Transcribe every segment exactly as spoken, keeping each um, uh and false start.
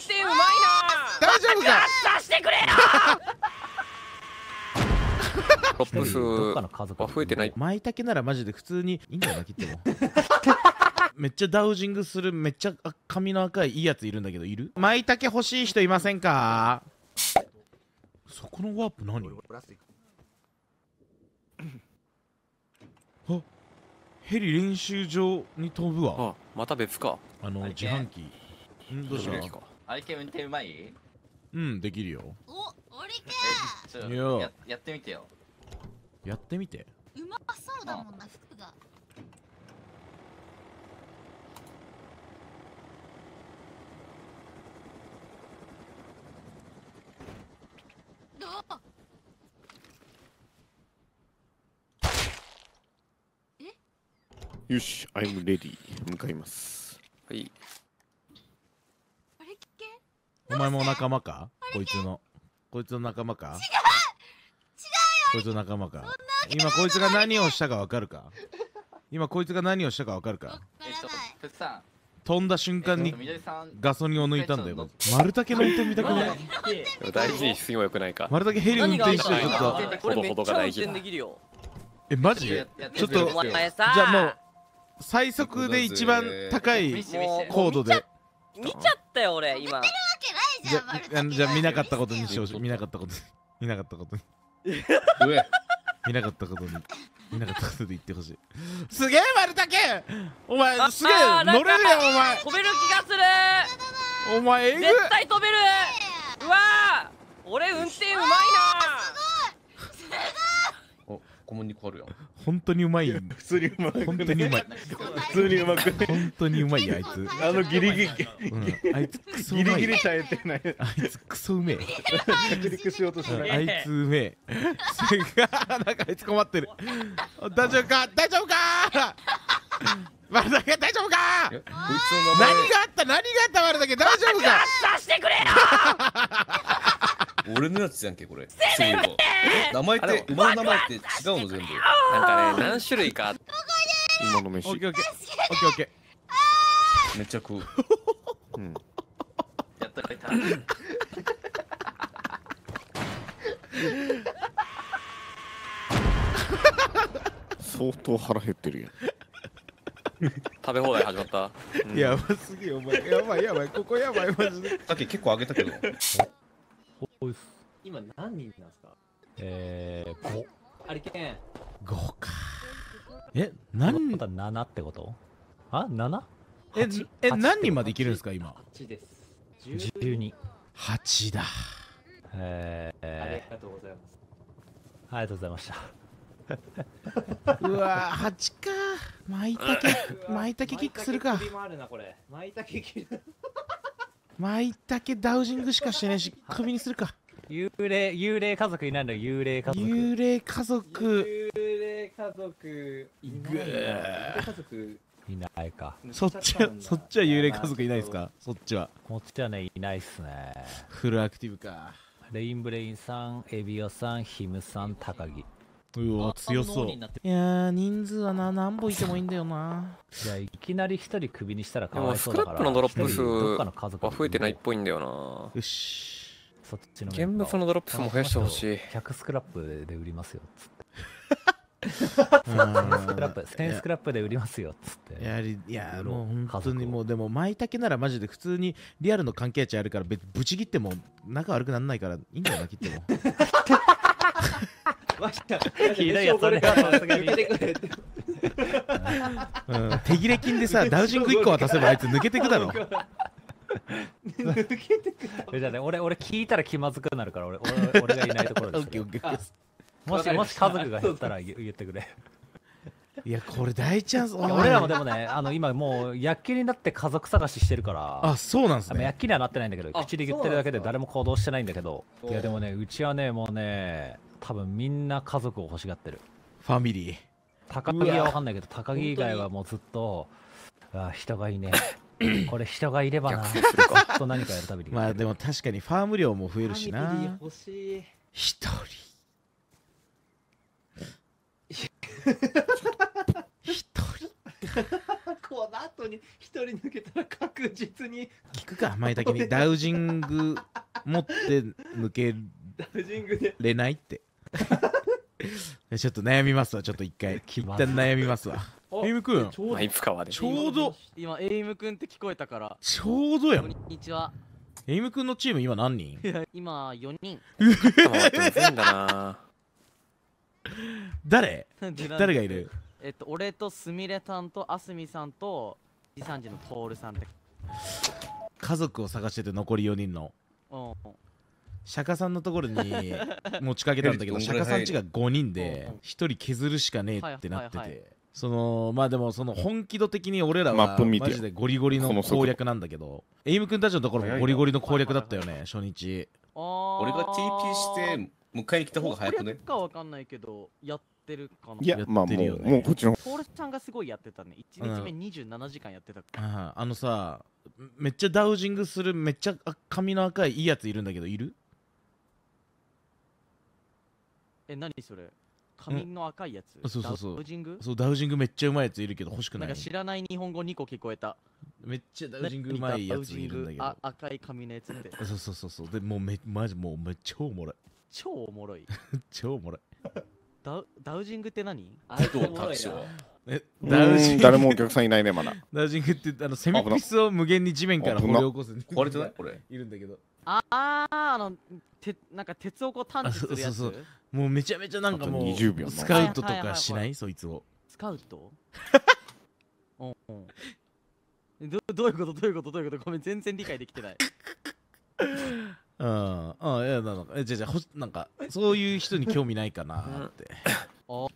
してうまいな。大丈夫か。出してくれよ。ロップ数は増えてない。舞茸ならマジで普通にいいんだよな切っても。めっちゃダウジングするめっちゃ髪の赤いいいやついるんだけどいる？舞茸欲しい人いませんか？そこのワープ何？あ、ヘリ練習場に飛ぶわ。あ、また別か。あの自販機。どうしようか。あれけ運転うまい？うん、できるよ。お、降りて。や、やってみてよ。やってみて。うまそうだもんな服が。よし、アイムレディー向かいます。はい、お前も仲間か。こいつのこいつの仲間か。違う違うよ、こいつの仲間か。今こいつが何をしたかわかるか。今こいつが何をしたかわかるか。飛んだ瞬間にガソリンを抜いたんだよ。丸竹の運転見たくない。大事にしすぎもよくないか。丸竹ヘリ運転してるちょっとほどほどが大事だ。え、マジでちょっとじゃあもう最速で一番高い高度で見ちゃったよ俺今。じゃあじゃあ見なかったことにしよう。見なかったことに見なかったことに見なかったことに見なかったことで言ってほしい。すげえ丸竹お前すげえ乗れるよお前。飛べる気がするお前。絶対飛べる。うわあ俺運転うまいな。すごいすごい。おコモンに変わるよ。本当にうまい。普通にうまい。本当にうまい。普通にうまくない。本当にうまいあいつ。あのギリギリあいつクソうまい。ギリギリ耐えてない。あいつクソうめえ。ギリギリしようとしない。あいつうめえ。すげえなんかあいつ困ってる。大丈夫か大丈夫か。まるだけ大丈夫か。何があった何があったまるだけ大丈夫か。出してくれよ。俺のやつじゃんけこれ。名前って馬の名前って違うの全部。なんかね何種類か。今の飯。オッケーオッケーオッケー。めっちゃ食う。やったらいた。相当腹減ってるやん。食べ放題始まった。やばすぎお前。やばいやばいここやばいマジで。さっき結構あげたけど。今何人なんですか。ええー、ご。ありけん。ごか。え、何だななってこと？あ、なな？え、え、何人までいけるんですか今？はちです。じゅうに。はちだ。ええー。ありがとうございます。ありがとうございました。うわー、はちか。舞茸、舞茸キックするか。舞茸もあるなこれ。舞茸キック。舞茸ダウジングしかしてないし、首にするか。幽霊、幽霊家族いないの。幽霊家族幽霊家族幽霊家族いないか。そっちはそっちは幽霊家族いないですか。そっちはこっちはねいないっすね。フルアクティブか。レインブレインさん、エビオさん、ヒムさん、高木。うわ強そう。いや人数はな何本いてもいいんだよな。じゃいきなり一人首にしたらかわいそうだから。スクラップのドロップ数は増えてないっぽいんだよな。よし現物のドロップスも増やしてほしい。ひゃくスクラップで売りますよっつってせんスクラップで売りますよっつって。いやもう本当にもうでも舞茸ならマジで普通にリアルの関係値あるから別ぶち切っても仲悪くなんないからいいんだよな切っても。ひどいやつ俺は手切れ金でさダウジングいっこ渡せばあいつ抜けてくだろ。抜けてくる。じゃあね、俺、俺聞いたら気まずくなるから、俺、俺、俺がいないところです。もし、もし家族が減ったら、言ってくれ。いや、これ大チャンス。俺らもでもね、あの、今もう、躍起になって家族探ししてるから。あ、そうなんですね。躍起にはなってないんだけど、口で言ってるだけで、誰も行動してないんだけど。いや、でもね、うちはね、もうね、多分みんな家族を欲しがってる。ファミリー。高木はわかんないけど、高木以外はもうずっと。あ、人がいね。これ人がいればな。と何かやるたびに。まあでも確かにファーム量も増えるしな。一人。一人。この後に一人抜けたら確実に効くか。前だけにダウジング持って抜けれないってちょっと悩みますわ。ちょっと一回一旦悩みますわ。エイムくん、ちょうど今エイムくんって聞こえたから、ちょうどやん。こんにちは。エイムくんのチーム今何人？今よにん。誰誰がいる？えっと俺とすみれさんとあすみさんと二三時のトールさんって家族を探してて、残りよにんの釈迦さんのところに持ちかけたんだけど、釈迦さん家がごにんでひとり削るしかねえってなってて、そのまあでもその本気度的に俺らはマジでゴリゴリの攻略なんだけど、エイム君たちのところもゴリゴリの攻略だったよね初日。俺が ティーピー してもういっかい来た方が早くね。かわかんないけどやっいや、まあもうもうこっちのトールちゃんがすごいやってたね。いちにちめにじゅうななじかんやってた。あのさ、めっちゃダウジングするめっちゃ髪の赤いいいやついるんだけど、いる？え、何それ？髪の赤いやつ？そうそうそう。ダウジング？そう、ダウジングめっちゃうまいやついるけど欲しくない？なんか知らない日本語にこ聞こえた。めっちゃダウジングうまいやついるんだけど。あ、赤い髪のやつって。そうそうそうそう。でもうめマジもうめっちゃおもろい。超おもろい。超おもろい。ダウ、ダウジングって何？え、ダウジング誰もお客さんいないねまだ。ダウジングってあのセミピスを無限に地面から掘り起こす。これじゃない？これいるんだけど。あああのてなんか鉄をこう探知するやつ。そうそうそう。もうめちゃめちゃなんかもうスカウトとかしない？そいつを。スカウト？うんうん。どどういうことどういうことどういうこと、ごめん全然理解できてない。うん、あ、いや、なんか、え、じゃ、じゃ、ほ、なんか、そういう人に興味ないかなって。ああ、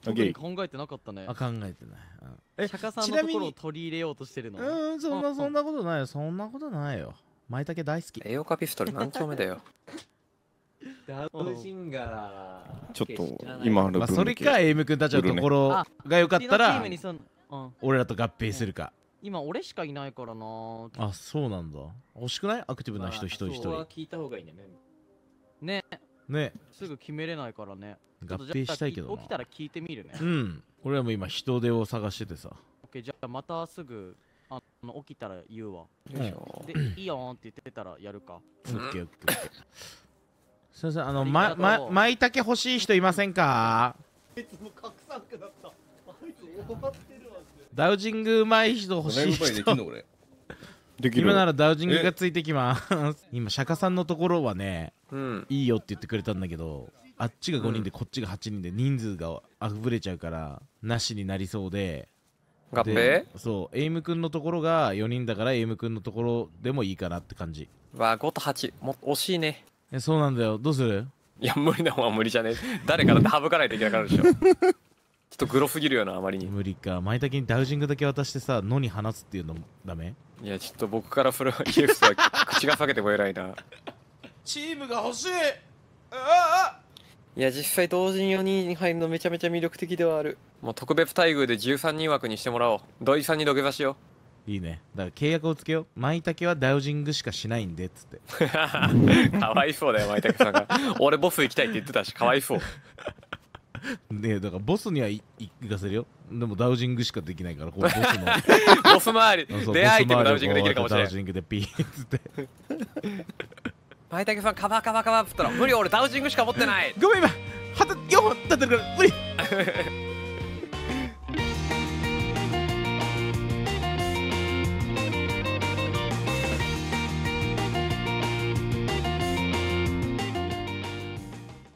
特に考えてなかったね。あ、考えてない。え、釈迦さんのところを取り入れようとしてるの。うん、そんな、そんなことないよ、そんなことないよ。舞茸大好き。栄養カピストル何丁目だよ。ダウジンガー。ちょっと、今ある。まあ、それか、エイム君たちのところが良かったら。俺らと合併するか。今俺しかいないからな。あ、そうなんだ。欲しくない？アクティブな人一人一人。そこは聞いた方がいいね。ね。ね。すぐ決めれないからね。合併したいけど。起きたら聞いてみるね。うん。俺らも今人手を探しててさ。オッケー、じゃあまたすぐあの起きたら言うわ。で、いいよんって言ってたらやるか。オッケーオッケー。すいません、あのまままいたけ欲しい人いませんか？いつも隠さなくなった。あいつ終わってるわ。ダウジングうまい人欲しい人。今ならダウジングがついてきます。今、釈迦さんのところはね、うん、いいよって言ってくれたんだけど、あっちがごにんで、こっちがはちにんで、人数があふれちゃうから、なしになりそうで。合併？そう、エイムくんのところがよにんだから、エイムくんのところでもいいかなって感じ。わあ、ごとはち、も惜しいね。え、そうなんだよ。どうする？いや、無理だもんは無理じゃねえ。誰から省かないといけなくなるでしょ。ちょっとグロすぎるよな、あまりに。無理か。舞茸にダウジングだけ渡してさ、野に放つっていうのもダメ？いや、ちょっと僕からそれは言う人は口が裂けてもえらいな。チームが欲しい。ああ、いや、実際同時によにんに入るのめちゃめちゃ魅力的ではある。もう特別待遇でじゅうさんにん枠にしてもらおう。土井さんに土下座しよう。いいね。だから契約をつけよう。舞茸はダウジングしかしないんでっつって。かわいそうだよ、舞茸さんが。俺ボス行きたいって言ってたし、かわいそう。ねえ、だからボスには行かせるよ。でもダウジングしかできないからこうボスのボス周り出会いてもダウジングできるかもしれない。ダウジングでピーッつって舞茸さんカバーカバーカバーっつったら無理、俺ダウジングしか持ってない。ごめん、今旗よんほん立ってるから無理。